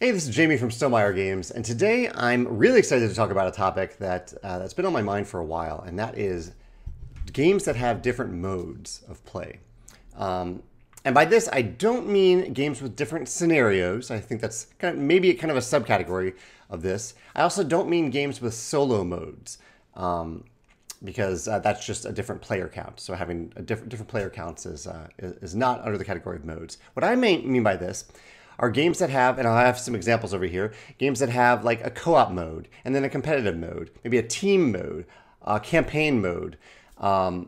Hey, this is Jamie from Stonemaier Games, and today I'm really excited to talk about a topic that's been on my mind for a while, and that is games that have different modes of play. And by this, I don't mean games with different scenarios. I think that's maybe kind of a subcategory of this. I also don't mean games with solo modes, because that's just a different player count. So having a different player counts is not under the category of modes. What I mean by this are games that have, and I'll have some examples over here, games that have like a co-op mode, and then a competitive mode, maybe a team mode, a campaign mode, a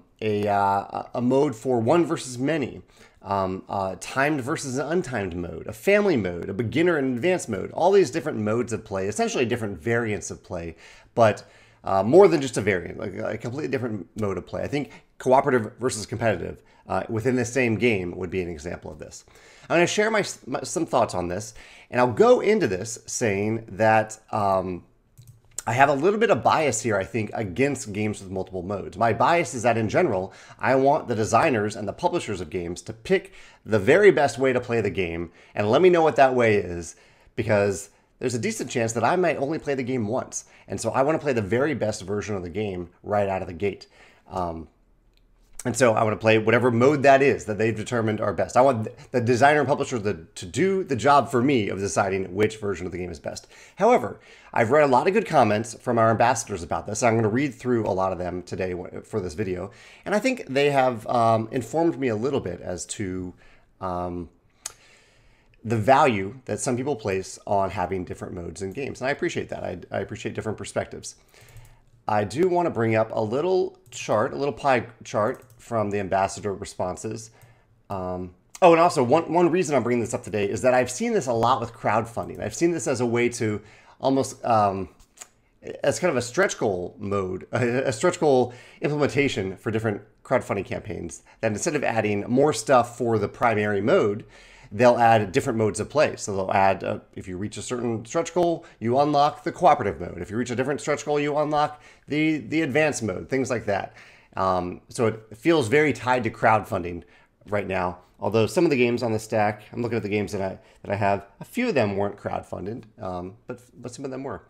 mode for one versus many, a timed versus an untimed mode, a family mode, a beginner and advanced mode, all these different modes of play, essentially different variants of play, but more than just a variant, like a completely different mode of play. I think cooperative versus competitive within the same game would be an example of this. I'm going to share some thoughts on this, and I'll go into this saying that I have a little bit of bias here, I think, against games with multiple modes. My bias is that, in general, I want the designers and the publishers of games to pick the very best way to play the game, and let me know what that way is, because there's a decent chance that I might only play the game once. And so I want to play the very best version of the game right out of the gate. And so I want to play whatever mode that is that they've determined are best. I want the designer and publisher to do the job for me of deciding which version of the game is best. However, I've read a lot of good comments from our ambassadors about this. I'm going to read through a lot of them today for this video. And I think they have informed me a little bit as to the value that some people place on having different modes in games. And I appreciate that. I appreciate different perspectives. I do want to bring up a little chart, a little pie chart from the ambassador responses. Oh, and also one reason I'm bringing this up today is that I've seen this a lot with crowdfunding. I've seen this as a way to almost, as kind of a stretch goal mode, a stretch goal implementation for different crowdfunding campaigns, that instead of adding more stuff for the primary mode, they'll add different modes of play. So they'll add, if you reach a certain stretch goal, you unlock the cooperative mode. If you reach a different stretch goal, you unlock the advanced mode, things like that. So it feels very tied to crowdfunding right now. Although some of the games on the stack, I'm looking at the games that I have, a few of them weren't crowdfunded, but some of them were.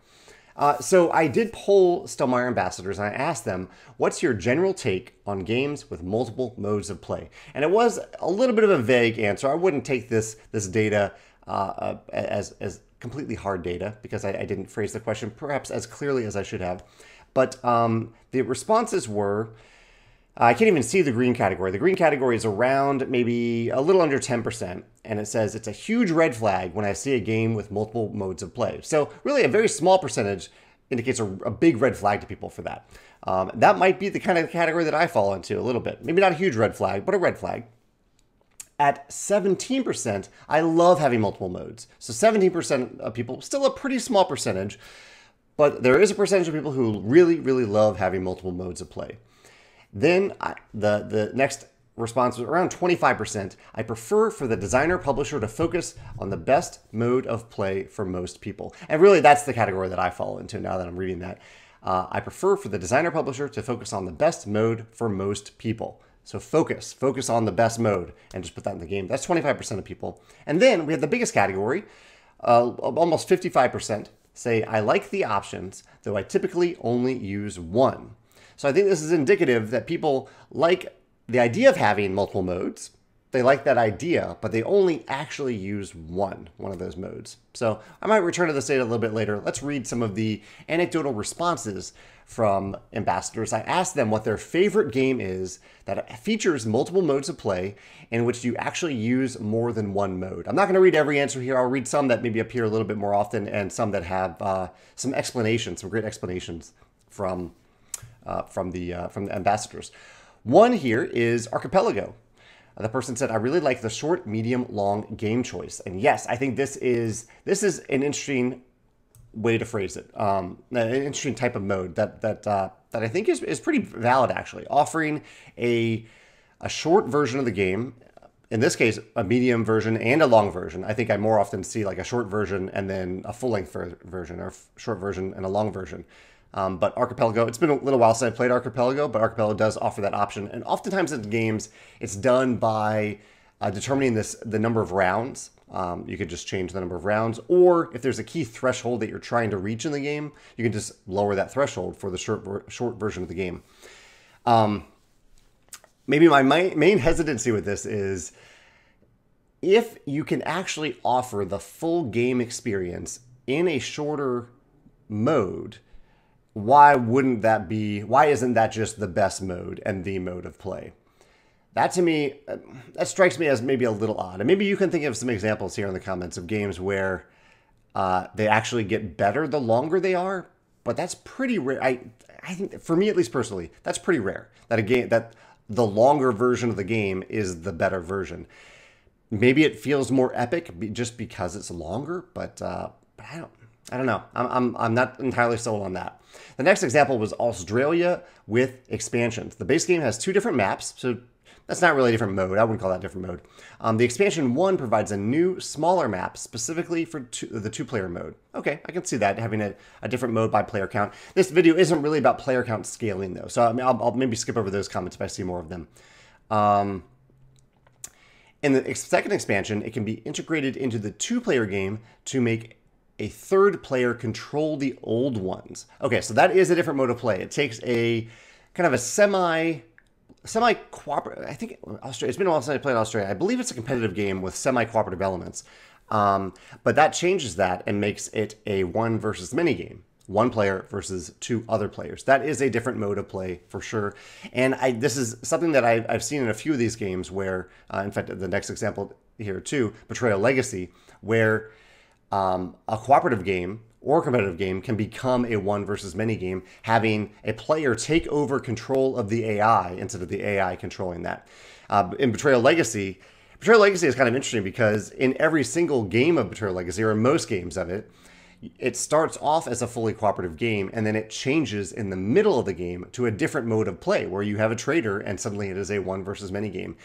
So I did poll Stonemaier ambassadors, and I asked them, what's your general take on games with multiple modes of play? And it was a little bit of a vague answer. I wouldn't take this data as completely hard data, because I didn't phrase the question perhaps as clearly as I should have. But the responses were, I can't even see the green category. The green category is around maybe a little under 10%, and it says it's a huge red flag when I see a game with multiple modes of play. So really a very small percentage indicates a big red flag to people for that. That might be the kind of category that I fall into a little bit. Maybe not a huge red flag, but a red flag. At 17%, I love having multiple modes. So 17% of people, still a pretty small percentage, but there is a percentage of people who really, really love having multiple modes of play. Then the next response was around 25%. I prefer for the designer publisher to focus on the best mode of play for most people. And really that's the category that I fall into now that I'm reading that. I prefer for the designer publisher to focus on the best mode for most people. So focus on the best mode and just put that in the game. That's 25% of people. And then we have the biggest category, almost 55% say, I like the options, though I typically only use one. So I think this is indicative that people like the idea of having multiple modes. They like that idea, but they only actually use one of those modes. So I might return to this data a little bit later. Let's read some of the anecdotal responses from ambassadors. I asked them what their favorite game is that features multiple modes of play in which you actually use more than one mode. I'm not going to read every answer here. I'll read some that maybe appear a little bit more often and some that have some explanations, some great explanations from the ambassadors. One here is Archipelago. The person said, I really like the short, medium, long game choice. And yes, I think this is an interesting way to phrase it. An interesting type of mode that I think is pretty valid, actually. Offering a short version of the game, in this case, a medium version and a long version. I think I more often see like a short version and then a full-length version, or short version and a long version. But Archipelago, it's been a little while since I played Archipelago, but Archipelago does offer that option. And oftentimes in games, it's done by determining the number of rounds. You can just change the number of rounds, or if there's a key threshold that you're trying to reach in the game, you can just lower that threshold for the short version of the game. Maybe my main hesitancy with this is if you can actually offer the full game experience in a shorter mode, why isn't that just the best mode and the mode of play? That, to me, that strikes me as maybe a little odd. And maybe you can think of some examples here in the comments of games where they actually get better the longer they are, but that's pretty rare. I think, for me at least personally, that's pretty rare, that a game, that the longer version of the game is the better version. Maybe it feels more epic just because it's longer, but I don't know. I'm not entirely sold on that. The next example was Australia with expansions. The base game has two different maps, so that's not really a different mode. I wouldn't call that a different mode. The expansion 1 provides a new, smaller map specifically for the two-player mode. Okay, I can see that, having a different mode by player count. This video isn't really about player count scaling, though, so I'll maybe skip over those comments if I see more of them. In the second expansion, it can be integrated into the two-player game to make a third player control the old ones. Okay, so that is a different mode of play. It takes a kind of a semi-cooperative, I think Australia, it's been a while since I played Australia. I believe it's a competitive game with semi-cooperative elements. But that changes that and makes it a one versus many game. One player versus two other players. That is a different mode of play for sure. And this is something that I've seen in a few of these games where, in fact, the next example here too, Betrayal Legacy, where a cooperative game or competitive game can become a one versus many game, having a player take over control of the AI instead of the AI controlling that. In Betrayal Legacy is kind of interesting because in every single game of Betrayal Legacy, or in most games of it, it starts off as a fully cooperative game, and then it changes in the middle of the game to a different mode of play where you have a traitor and suddenly it is a one versus many game.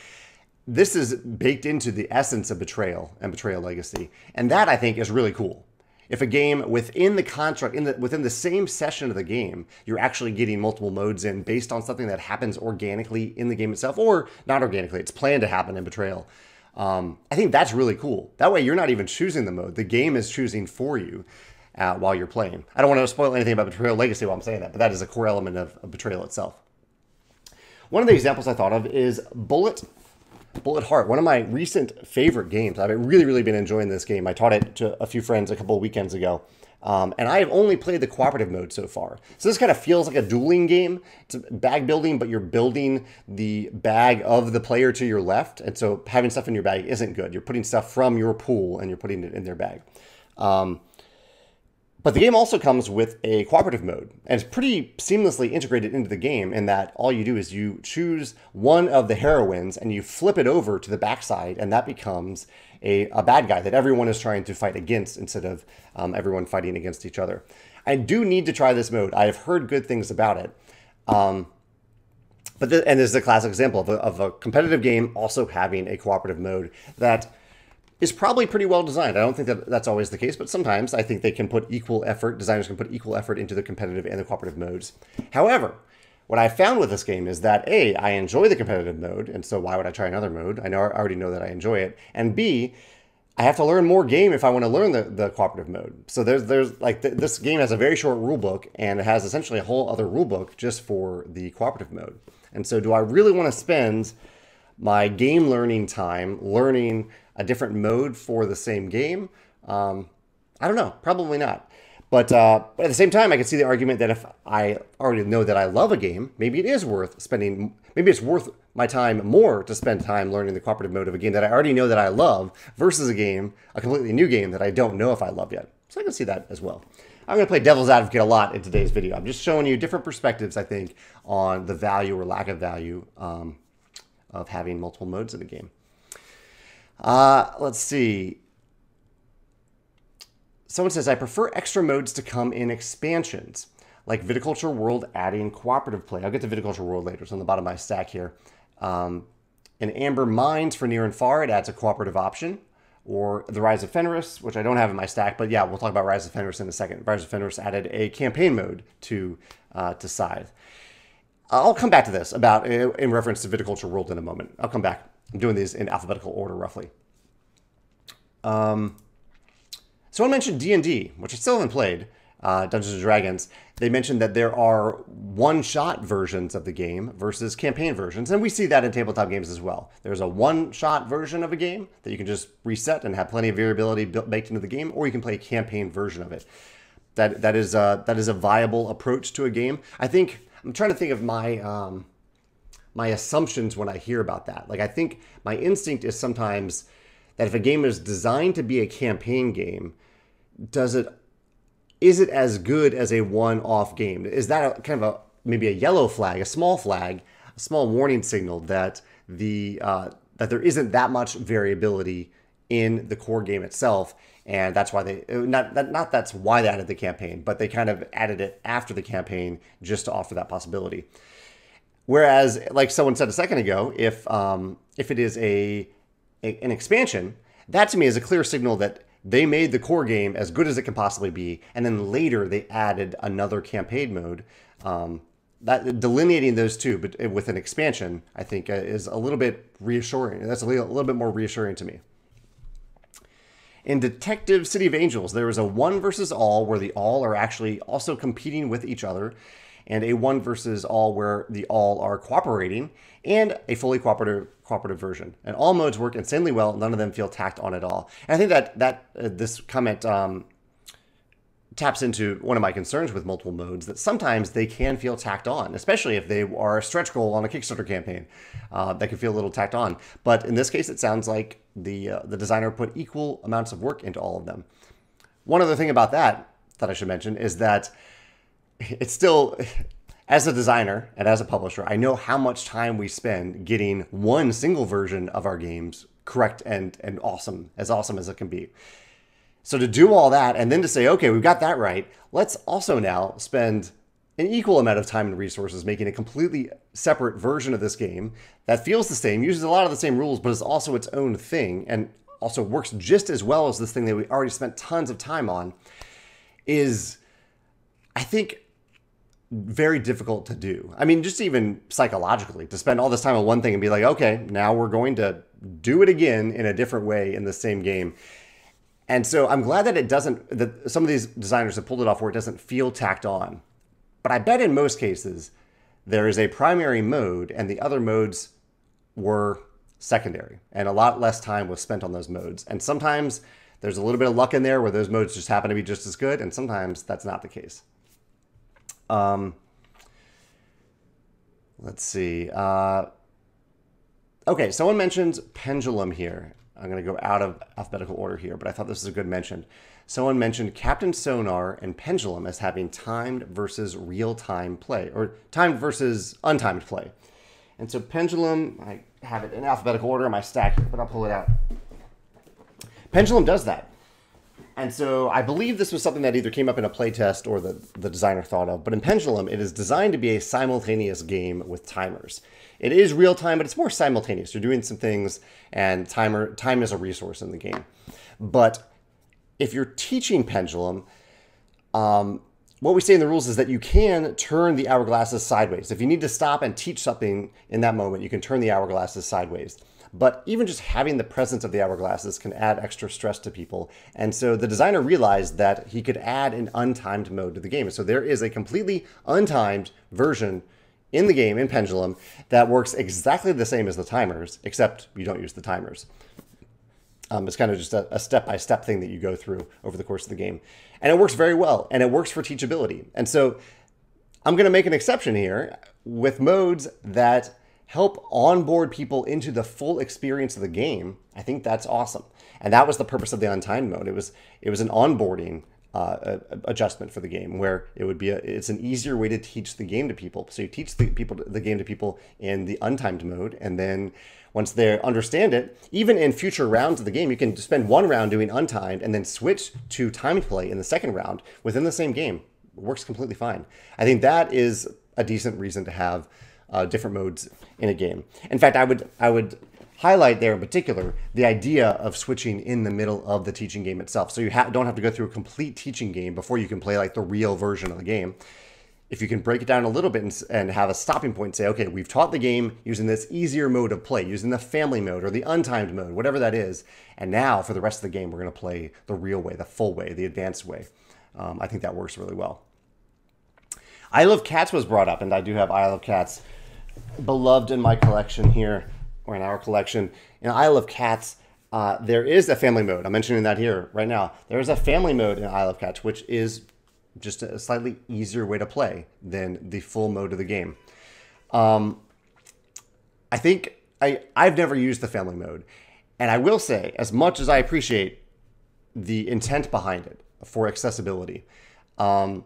This is baked into the essence of Betrayal and Betrayal Legacy, and that I think is really cool. If a game within the construct, within the same session of the game, you're actually getting multiple modes in based on something that happens organically in the game itself, or not organically, it's planned to happen in Betrayal. I think that's really cool. That way you're not even choosing the mode. The game is choosing for you while you're playing. I don't want to spoil anything about Betrayal Legacy while I'm saying that, but that is a core element of Betrayal itself. One of the examples I thought of is Bullet Heart, one of my recent favorite games. I've really been enjoying this game. I taught it to a few friends a couple of weekends ago, and I have only played the cooperative mode so far. So this kind of feels like a dueling game. It's bag building, but you're building the bag of the player to your left, and so having stuff in your bag isn't good. You're putting stuff from your pool, and you're putting it in their bag. But the game also comes with a cooperative mode, and it's pretty seamlessly integrated into the game in that all you do is you choose one of the heroines and you flip it over to the backside, and that becomes a bad guy that everyone is trying to fight against instead of everyone fighting against each other. I do need to try this mode. I have heard good things about it. And this is a classic example of a competitive game also having a cooperative mode that is probably pretty well designed. I don't think that that's always the case, but sometimes I think they can put equal effort, designers can put equal effort into the competitive and the cooperative modes. However, what I found with this game is that A, I enjoy the competitive mode, and so why would I try another mode? I already know that I enjoy it. And B, I have to learn more game if I want to learn the cooperative mode. So this game has a very short rule book, and it has essentially a whole other rule book just for the cooperative mode. And so do I really want to spend my game learning time learning a different mode for the same game? I don't know, probably not. But at the same time, I can see the argument that if I already know that I love a game, maybe it is worth spending, maybe it's worth my time more to spend time learning the cooperative mode of a game that I already know that I love versus a completely new game that I don't know if I love yet. So I can see that as well. I'm going to play devil's advocate a lot in today's video. I'm just showing you different perspectives, I think, on the value or lack of value of having multiple modes in a game. Let's see. Someone says, I prefer extra modes to come in expansions, like Viticulture World adding cooperative play. I'll get to Viticulture World later. It's on the bottom of my stack here. In Amber Mines for Near and Far, it adds a cooperative option. Or the Rise of Fenris, which I don't have in my stack, but yeah, we'll talk about Rise of Fenris in a second. Rise of Fenris added a campaign mode to Scythe. I'll come back to this in reference to Viticulture World in a moment. I'll come back. I'm doing these in alphabetical order, roughly. Someone mentioned D&D, which I still haven't played, Dungeons & Dragons. They mentioned that there are one-shot versions of the game versus campaign versions, and we see that in tabletop games as well. There's a one-shot version of a game that you can just reset and have plenty of variability baked into the game, or you can play a campaign version of it. That is a viable approach to a game. I think, I'm trying to think of my my assumptions when I hear about that. Like, I think my instinct is sometimes that if a game is designed to be a campaign game, is it as good as a one-off game? Is that maybe a yellow flag, a small warning signal that that there isn't that much variability in the core game itself? And that's why they, not that's why they added the campaign, but they kind of added it after the campaign just to offer that possibility. Whereas, like someone said a second ago, if it is an expansion, that to me is a clear signal that they made the core game as good as it can possibly be, and then later they added another campaign mode. That delineating those two, but with an expansion, I think is a little bit reassuring. That's a little bit more reassuring to me. In Detective City of Angels, there is a 1 versus all where the all are actually also competing with each other, and a 1 versus all where the all are cooperating, and a fully cooperative version. And all modes work insanely well. None of them feel tacked on at all. And I think that this comment taps into one of my concerns with multiple modes, that sometimes they can feel tacked on, especially if they are a stretch goal on a Kickstarter campaign. That can feel a little tacked on. But in this case, it sounds like the designer put equal amounts of work into all of them. One other thing about that I should mention is that it's still, as a designer and as a publisher, I know how much time we spend getting one single version of our games correct and awesome as it can be. So to do all that and then to say, okay, we've got that right, let's also now spend an equal amount of time and resources making a completely separate version of this game that feels the same, uses a lot of the same rules, but is also its own thing and also works just as well as this thing that we already spent tons of time on, is, I think, very difficult to do. I mean, just even psychologically, to spend all this time on one thing and be like, okay, now we're going to do it again in a different way in the same game. And so I'm glad that that some of these designers have pulled it off where it doesn't feel tacked on. But I bet in most cases, there is a primary mode and the other modes were secondary, and a lot less time was spent on those modes. And sometimes there's a little bit of luck in there where those modes just happen to be just as good, and sometimes that's not the case. Let's see. Okay, someone mentions Pendulum here. I'm going to go out of alphabetical order here, but I thought this was a good mention. Someone mentioned Captain Sonar and Pendulum as having timed versus real-time play, or timed versus untimed play. And so Pendulum, I have it in alphabetical order in my stack here, but I'll pull it out. Pendulum does that. And so I believe this was something that either came up in a playtest or the designer thought of. But in Pendulum, it is designed to be a simultaneous game with timers. It is real-time, but it's more simultaneous. You're doing some things, and time is a resource in the game. But if you're teaching Pendulum, what we say in the rules is that you can turn the hourglasses sideways. If you need to stop and teach something in that moment, you can turn the hourglasses sideways. But even just having the presence of the hourglasses can add extra stress to people. And so the designer realized that he could add an untimed mode to the game. So there is a completely untimed version in the game, in Pendulum, that works exactly the same as the timers, except you don't use the timers. It's kind of just a step-by-step thing that you go through over the course of the game. And it works very well, and it works for teachability. And so I'm going to make an exception here with modes that help onboard people into the full experience of the game. I think that's awesome. And that was the purpose of the untimed mode. It was an onboarding adjustment for the game, where it would be it's an easier way to teach the game to people. So you teach the game to people in the untimed mode, and then once they understand it, even in future rounds of the game, you can spend one round doing untimed and then switch to timed play in the second round within the same game. It works completely fine. I think that is a decent reason to have different modes in a game. In fact, I would highlight there in particular the idea of switching in the middle of the teaching game itself. So you don't have to go through a complete teaching game before you can play like the real version of the game. if you can break it down a little bit and have a stopping point, say, okay, we've taught the game using this easier mode of play, using the family mode or the untimed mode, whatever that is. And now for the rest of the game, we're going to play the real way, the full way, the advanced way. I think that works really well. Isle of Cats was brought up, and I do have Isle of Cats beloved in my collection here, or in our collection. In Isle of Cats, there is a family mode. I'm mentioning that here right now. There is a family mode in Isle of Cats, which is just a slightly easier way to play than the full mode of the game. I think I've never used the family mode. And I will say, as much as I appreciate the intent behind it for accessibility, I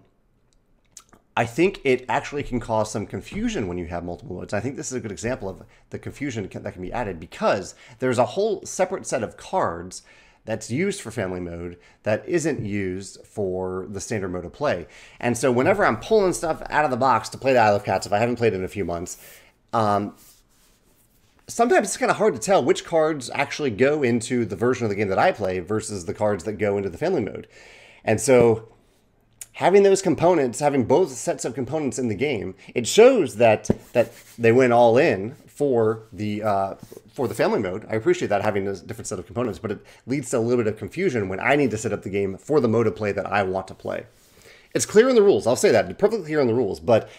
think it actually can cause some confusion when you have multiple modes. I think this is a good example of the confusion that can be added, because there's a whole separate set of cards that's used for family mode that isn't used for the standard mode of play. And so whenever I'm pulling stuff out of the box to play the Isle of Cats, if I haven't played it in a few months, sometimes it's kind of hard to tell which cards actually go into the version of the game that I play versus the cards that go into the family mode. And so having those components, having both sets of components in the game, it shows that they went all in for the family mode. I appreciate that, having a different set of components, but it leads to a little bit of confusion when I need to set up the game for the mode of play that I want to play. It's clear in the rules, I'll say that, perfectly clear in the rules, but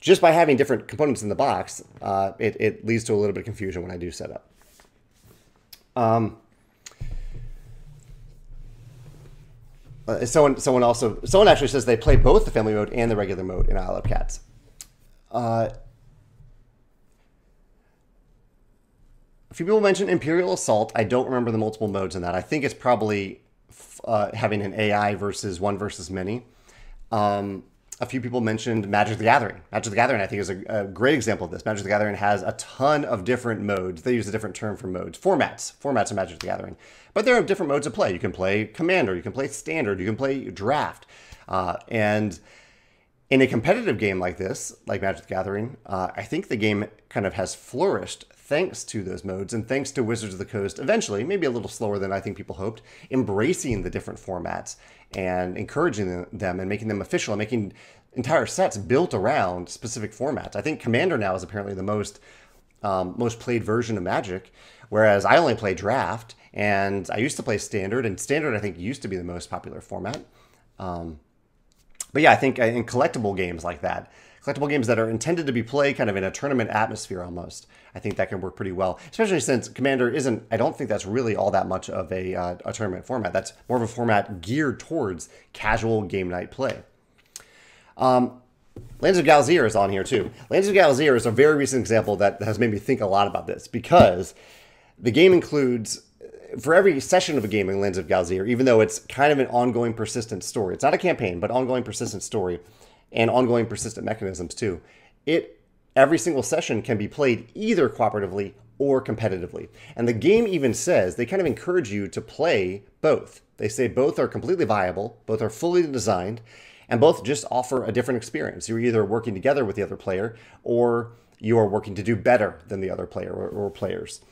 just by having different components in the box, it leads to a little bit of confusion when I do set up. Someone actually says they play both the family mode and the regular mode in Isle of Cats. A few people mentioned Imperial Assault. I don't remember the multiple modes in that. I think it's probably having an AI versus one versus many. A few people mentioned Magic the Gathering. Magic the Gathering, I think, is a great example of this. Magic the Gathering has a ton of different modes. They use a different term for modes. Formats of Magic the Gathering. But there are different modes of play. You can play Commander, you can play Standard, you can play Draft. And in a competitive game like this, like Magic the Gathering, I think the game kind of has flourished thanks to those modes and thanks to Wizards of the Coast eventually, maybe a little slower than I think people hoped, embracing the different formats and encouraging them and making them official and making entire sets built around specific formats. I think Commander now is apparently the most played version of Magic, whereas I only play Draft, and I used to play Standard, and Standard I think used to be the most popular format. But yeah, I think in collectible games like that, collectible games that are intended to be played kind of in a tournament atmosphere almost, I think that can work pretty well, especially since Commander isn't, I don't think that's really all that much of a tournament format. That's more of a format geared towards casual game night play. Lands of Galzyr is on here too. Lands of Galzyr is a very recent example that has made me think a lot about this, because the game includes, for every session of a game in Lands of Galzyr, even though it's kind of an ongoing persistent story, it's not a campaign, but ongoing persistent story and ongoing persistent mechanisms too, every single session can be played either cooperatively or competitively. And the game even says, they kind of encourage you to play both. They say both are completely viable, both are fully designed, and both just offer a different experience. You're either working together with the other player, or you are working to do better than the other player or players.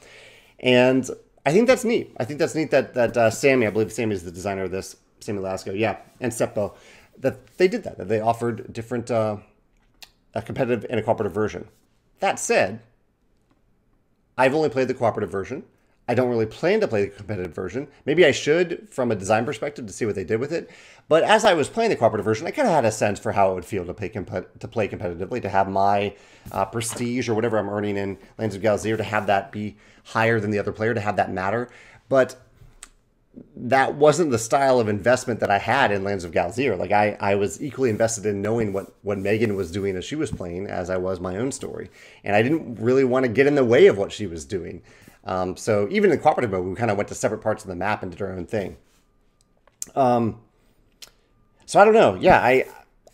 And I think that's neat. I think that's neat that Sammy, I believe Sammy is the designer of this, Sammy Lasco, yeah, and Seppo, that they did that, that they offered different, a competitive and a cooperative version. That said, I've only played the cooperative version. I don't really plan to play the competitive version. Maybe I should from a design perspective to see what they did with it. But as I was playing the cooperative version, I kind of had a sense for how it would feel to play, competitively, to have my prestige or whatever I'm earning in Lands of Galzyr, to have that be higher than the other player, to have that matter. But that wasn't the style of investment that I had in Lands of Galzyr. Like I was equally invested in knowing what Megan was doing as she was playing as I was my own story. And I didn't really want to get in the way of what she was doing. So even in the cooperative mode, we kind of went to separate parts of the map and did our own thing. So I don't know. Yeah, I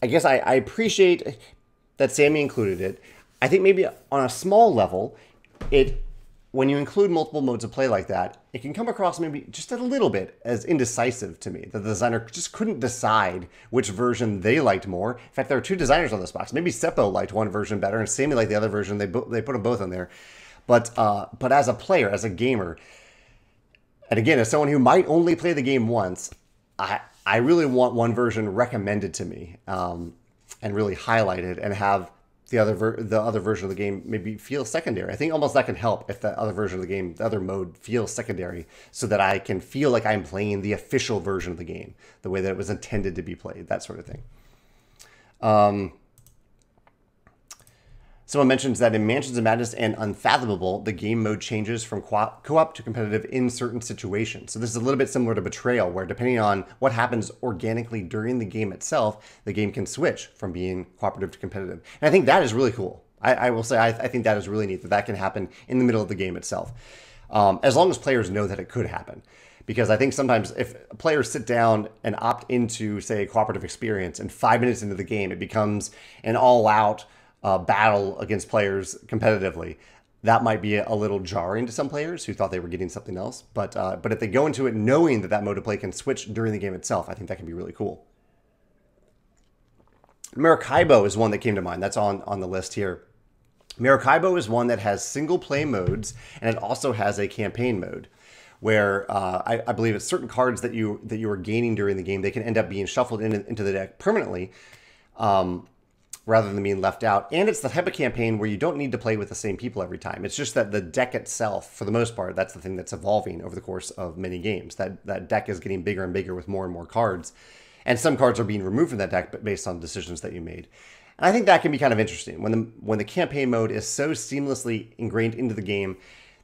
guess I appreciate that Sammy included it. I think maybe on a small level, when you include multiple modes of play like that, it can come across maybe just a little bit as indecisive to me, that the designer just couldn't decide which version they liked more. In fact, there are two designers on this box. Maybe Seppo liked one version better and Sammy liked the other version. They put them both on there. But as a player, as a gamer, and again, as someone who might only play the game once, I really want one version recommended to me. and really highlight it and have the other version of the game maybe feel secondary. I think almost that can help if the other version of the game, the other mode, feels secondary, so that I can feel like I'm playing the official version of the game, the way that it was intended to be played, that sort of thing. Someone mentions that in Mansions of Madness and Unfathomable, the game mode changes from co-op to competitive in certain situations. So this is a little bit similar to Betrayal, where depending on what happens organically during the game itself, the game can switch from being cooperative to competitive. And I think that is really cool. I will say, I think that is really neat that that can happen in the middle of the game itself. As long as players know that it could happen. Because I think sometimes if players sit down and opt into, say, a cooperative experience, and 5 minutes into the game, it becomes an all-out battle against players competitively. That might be a little jarring to some players who thought they were getting something else. But if they go into it knowing that that mode of play can switch during the game itself, I think that can be really cool. Maracaibo is one that came to mind. That's on the list here. Maracaibo is one that has single play modes, and it also has a campaign mode, where I believe it's certain cards that you are gaining during the game, they can end up being shuffled into the deck permanently, rather than being left out. And it's the type of campaign where you don't need to play with the same people every time. It's just that the deck itself, for the most part, that's the thing that's evolving over the course of many games. That deck is getting bigger and bigger with more and more cards. And some cards are being removed from that deck, but based on decisions that you made. And I think that can be kind of interesting. When the campaign mode is so seamlessly ingrained into the game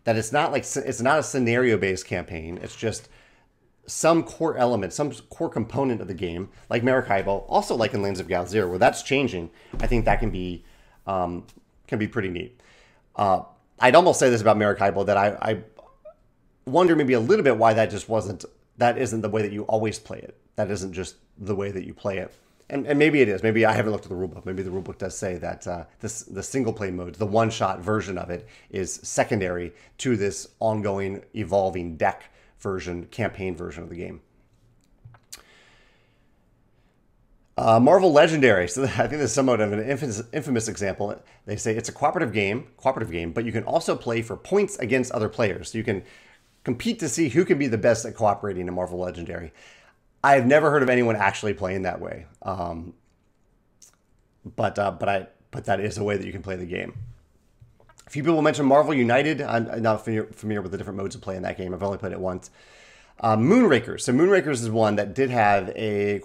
that it's not a scenario-based campaign. It's just some core element, some core component of the game, like Maracaibo, also like in Lands of Galzyr, where that's changing. I think that can be pretty neat. I'd almost say this about Maracaibo, that I wonder maybe a little bit why that isn't the way that you always play it. That isn't just the way that you play it. And maybe it is. Maybe I haven't looked at the rulebook. Maybe the rulebook does say that the single-play mode, the one-shot version of it, is secondary to this ongoing, evolving deck version, campaign version of the game. Marvel Legendary. So I think this is somewhat of an infamous example. They say it's a cooperative game, but you can also play for points against other players. So you can compete to see who can be the best at cooperating in Marvel Legendary. I have never heard of anyone actually playing that way, but that is a way that you can play the game. A few people mentioned Marvel United. I'm not familiar with the different modes of play in that game. I've only played it once. Moonrakers. So Moonrakers is one that did have a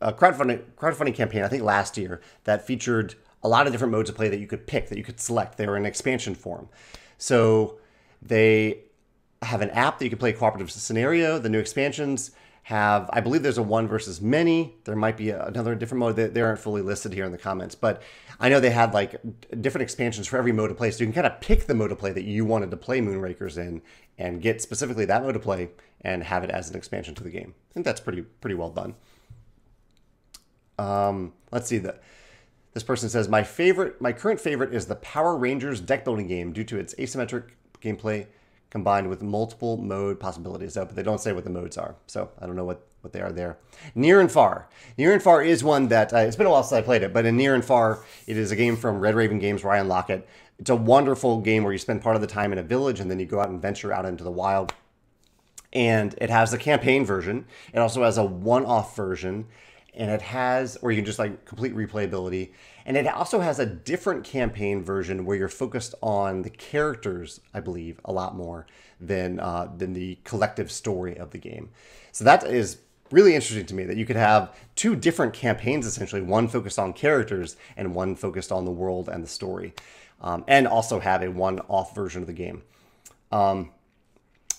crowdfunding campaign, I think last year, that featured a lot of different modes of play that you could pick, that you could select. They were in expansion form, so they have an app that you can play a cooperative scenario. The new expansions have, I believe there's a 1 versus many. There might be another different mode. They aren't fully listed here in the comments, but I know they had like different expansions for every mode of play. So you can kind of pick the mode of play that you wanted to play Moonrakers in and get specifically that mode of play and have it as an expansion to the game. I think that's pretty well done. Let's see. This person says, my current favorite is the Power Rangers deck building game due to its asymmetric gameplay combined with multiple mode possibilities, but they don't say what the modes are. So I don't know what they are there. Near and Far. Near and Far is one that, it's been a while since I played it, but in Near and Far, it is a game from Red Raven Games, Ryan Lockett. It's a wonderful game where you spend part of the time in a village and then you go out and venture out into the wild. And it has a campaign version. It also has a one-off version. And it has, or you can just like complete replayability. And it also has a different campaign version where you're focused on the characters, I believe, a lot more than the collective story of the game. So that is really interesting to me, that you could have two different campaigns, essentially, one focused on characters and one focused on the world and the story, and also have a one-off version of the game.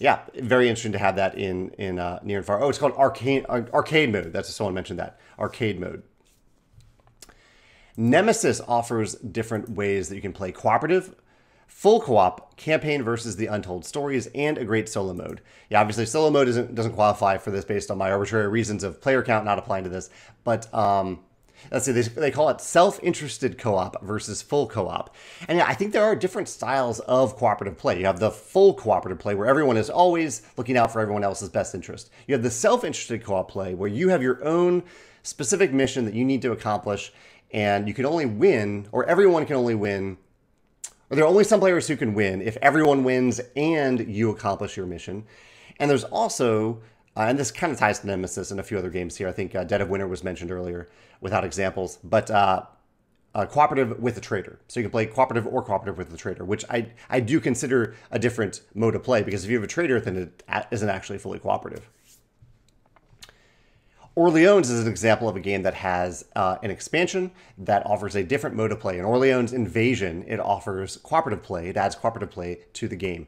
Yeah, very interesting to have that in Near and Far. Oh, it's called Arcade Mode. That's what someone mentioned that. Arcade Mode. Nemesis offers different ways that you can play cooperative, full co-op, campaign versus the untold stories, and a great solo mode. Yeah, obviously solo mode doesn't qualify for this based on my arbitrary reasons of player count not applying to this. But let's see, they call it self-interested co-op versus full co-op. And yeah, I think there are different styles of cooperative play. You have the full cooperative play where everyone is always looking out for everyone else's best interest. You have the self-interested co-op play where you have your own specific mission that you need to accomplish, and you can only win, or everyone can only win, or there are only some players who can win if everyone wins and you accomplish your mission. And there's also, and this kind of ties to Nemesis and a few other games here. I think Dead of Winter was mentioned earlier. without examples, but cooperative with a trader. So you can play cooperative or cooperative with the trader, which I do consider a different mode of play, because if you have a trader, then it isn't actually fully cooperative. Orleans is an example of a game that has an expansion that offers a different mode of play. In Orleans Invasion, it offers cooperative play. It adds cooperative play to the game.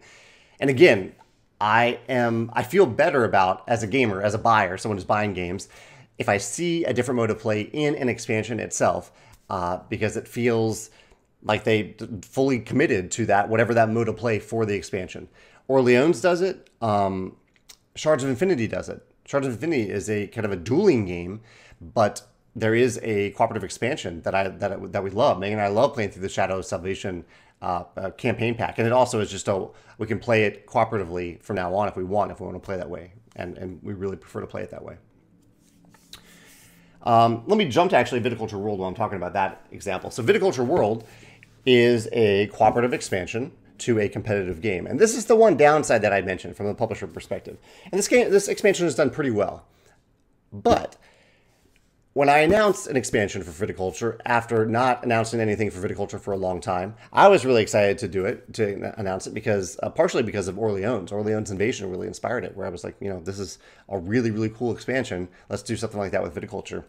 And again, I feel better about, as a gamer, as a buyer, someone who's buying games, if I see a different mode of play in an expansion itself, because it feels like they fully committed to that, whatever that mode of play for the expansion. Orleans does it. Shards of Infinity does it. Shards of Infinity is a kind of a dueling game, but there is a cooperative expansion that we love. Megan and I love playing through the Shadow of Salvation campaign pack, and it also is just we can play it cooperatively from now on if we want to play that way, and we really prefer to play it that way. Let me jump to actually Viticulture World while I'm talking about that example. So Viticulture World is a cooperative expansion to a competitive game. And this is the one downside that I mentioned from the publisher perspective. And this expansion has done pretty well. But when I announced an expansion for Viticulture, after not announcing anything for Viticulture for a long time, I was really excited to do it, to announce it, because partially because of Orleans. Orleans Invasion really inspired it, where I was like, you know, this is a really, really cool expansion. Let's do something like that with Viticulture.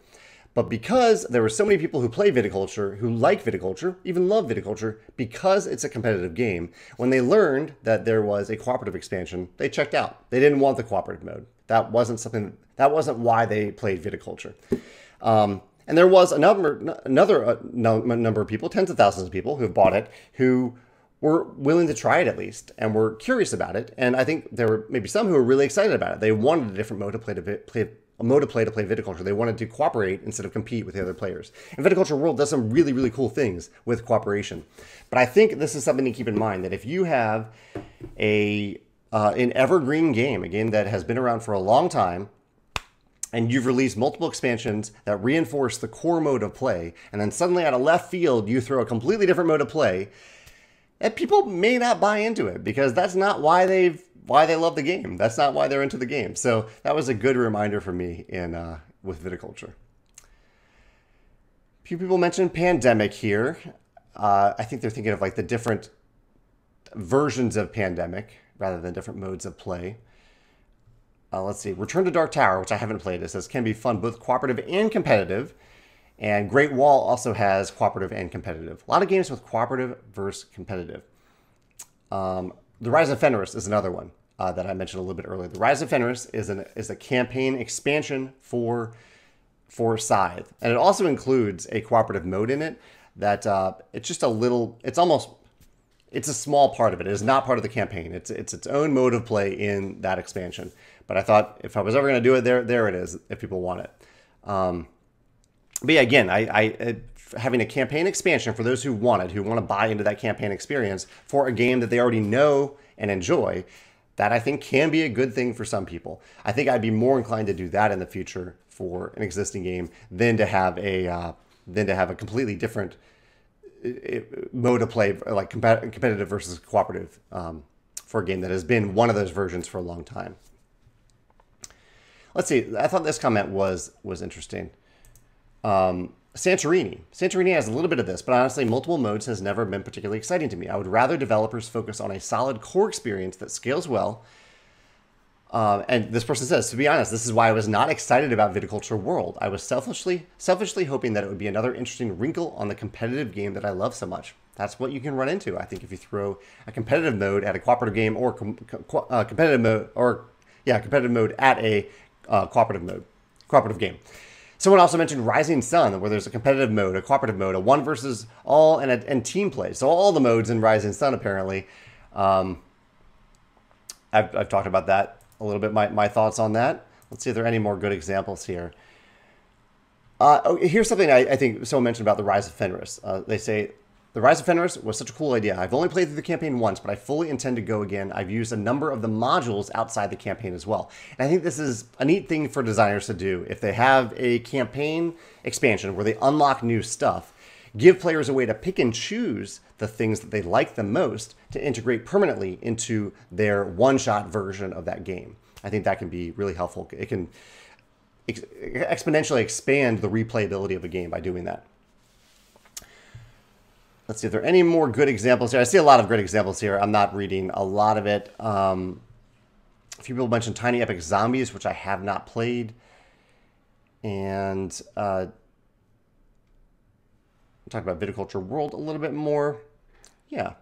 But because there were so many people who play Viticulture, who like Viticulture, even love Viticulture, because it's a competitive game, when they learned that there was a cooperative expansion, they checked out. They didn't want the cooperative mode. That wasn't why they played Viticulture. And there was another number of people, tens of thousands of people who have bought it, who were willing to try it at least, and were curious about it. And I think there were maybe some who were really excited about it. They wanted a different mode to play to play Viticulture. They wanted to cooperate instead of compete with the other players. And Viticulture World does some really, really cool things with cooperation. But I think this is something to keep in mind, that if you have an evergreen game, a game that has been around for a long time, and you've released multiple expansions that reinforce the core mode of play, and then suddenly out of left field, you throw a completely different mode of play, and people may not buy into it, because that's not why they love the game. That's not why they're into the game. So that was a good reminder for me with Viticulture. A few people mentioned Pandemic here. I think they're thinking of like the different versions of Pandemic rather than different modes of play. Let's see, Return to Dark Tower, which I haven't played. It says can be fun, both cooperative and competitive. And Great Wall also has cooperative and competitive. A lot of games with cooperative versus competitive. The Rise of Fenris is another one that I mentioned a little bit earlier. The Rise of Fenris is a campaign expansion for Scythe, and it also includes a cooperative mode in it. That it's just a little. It's a small part of it. It is not part of the campaign. It's its own mode of play in that expansion. But I thought if I was ever going to do it, there it is. If people want it, but yeah, again, having a campaign expansion for those who want to buy into that campaign experience for a game that they already know and enjoy, that I think can be a good thing for some people. I think I'd be more inclined to do that in the future for an existing game than to have a completely different mode of play, like competitive versus cooperative, for a game that has been one of those versions for a long time. Let's see. I thought this comment was interesting. Santorini. Santorini has a little bit of this, but honestly, multiple modes has never been particularly exciting to me. I would rather developers focus on a solid core experience that scales well. And this person says, to be honest, this is why I was not excited about Viticulture World. I was selfishly hoping that it would be another interesting wrinkle on the competitive game that I love so much. That's what you can run into, I think, if you throw a competitive mode at a cooperative game or competitive mode at a cooperative game. Someone also mentioned Rising Sun, where there's a competitive mode, a cooperative mode, a one versus all, and team play. So all the modes in Rising Sun, apparently. I've talked about that a little bit, my thoughts on that. Let's see if there are any more good examples here. Here's something I think someone mentioned about the Rise of Fenris. They say, the Rise of Fenris was such a cool idea. I've only played through the campaign once, but I fully intend to go again. I've used a number of the modules outside the campaign as well. And I think this is a neat thing for designers to do. If they have a campaign expansion where they unlock new stuff, give players a way to pick and choose the things that they like the most to integrate permanently into their one-shot version of that game. I think that can be really helpful. It can exponentially expand the replayability of a game by doing that. Let's see if there are any more good examples here. I see a lot of great examples here. I'm not reading a lot of it. A few people mentioned Tiny Epic Zombies, which I have not played. And talk about Viticulture World a little bit more. Yeah.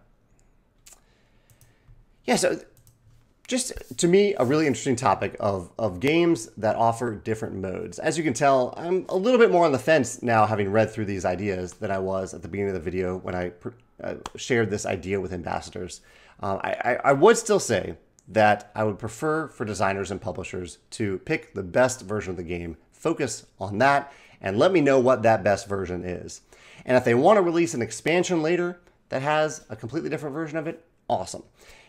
Yeah, so just to me, a really interesting topic of games that offer different modes. As you can tell, I'm a little bit more on the fence now, having read through these ideas, than I was at the beginning of the video when I shared this idea with ambassadors. I would still say that I would prefer for designers and publishers to pick the best version of the game, focus on that, and let me know what that best version is. And if they want to release an expansion later that has a completely different version of it, awesome.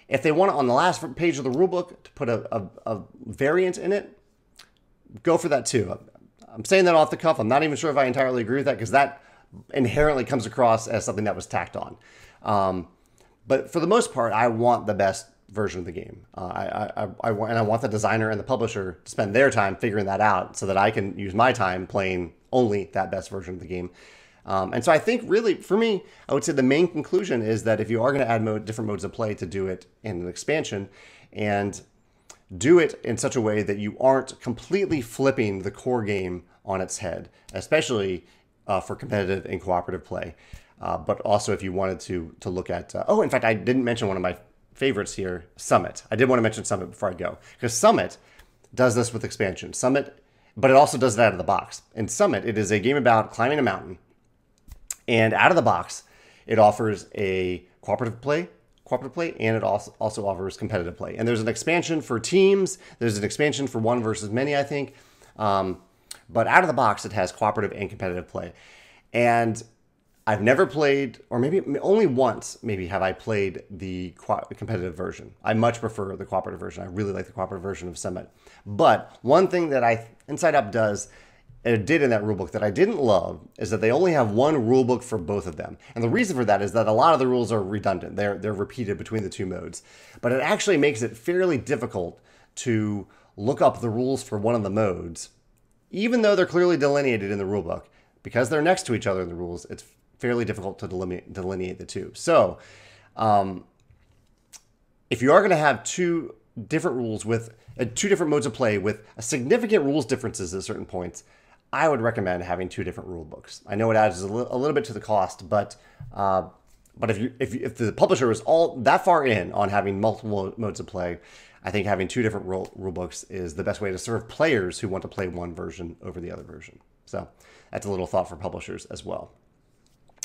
If they want to, on the last page of the rulebook, to put a variant in it, go for that too. I'm saying that off the cuff. I'm not even sure if I entirely agree with that, because that inherently comes across as something that was tacked on. But for the most part, I want the best version of the game. I want the designer and the publisher to spend their time figuring that out so that I can use my time playing only that best version of the game. And so I think really, for me, I would say the main conclusion is that if you are going to add different modes of play, to do it in an expansion and do it in such a way that you aren't completely flipping the core game on its head, especially for competitive and cooperative play. But also if you wanted to look at, oh, in fact, I didn't mention one of my favorites here, Summit. I did want to mention Summit before I go, because Summit does this with expansion. Summit, but it also does it out of the box. In Summit, it is a game about climbing a mountain. And out of the box, it offers a cooperative play, and it also offers competitive play. And there's an expansion for teams. There's an expansion for one versus many, I think. But out of the box, it has cooperative and competitive play. And I've never played, or maybe only once, maybe have I played the competitive version. I much prefer the cooperative version. I really like the cooperative version of Summit. But one thing that Inside Up does, it did in that rulebook, that I didn't love, is that they only have one rulebook for both of them. And the reason for that is that a lot of the rules are redundant. They're repeated between the two modes. But it actually makes it fairly difficult to look up the rules for one of the modes, even though they're clearly delineated in the rulebook. Because they're next to each other in the rules, it's fairly difficult to delineate the two. So if you are going to have two different rules with two different modes of play with significant rules differences at certain points, I would recommend having two different rule books. I know it adds a little bit to the cost, but if the publisher is all that far in on having multiple modes of play, I think having two different rule books is the best way to serve players who want to play one version over the other version. So that's a little thought for publishers as well.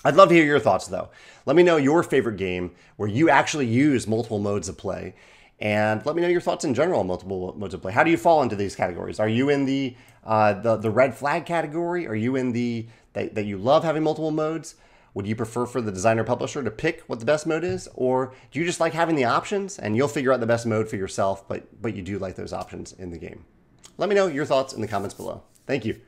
I'd love to hear your thoughts though. Let me know your favorite game where you actually use multiple modes of play. And let me know your thoughts in general on multiple modes of play. How do you fall into these categories? Are you in the red flag category? Are you in the that you love having multiple modes? Would you prefer for the designer publisher to pick what the best mode is? Or do you just like having the options and you'll figure out the best mode for yourself, but you do like those options in the game? Let me know your thoughts in the comments below. Thank you.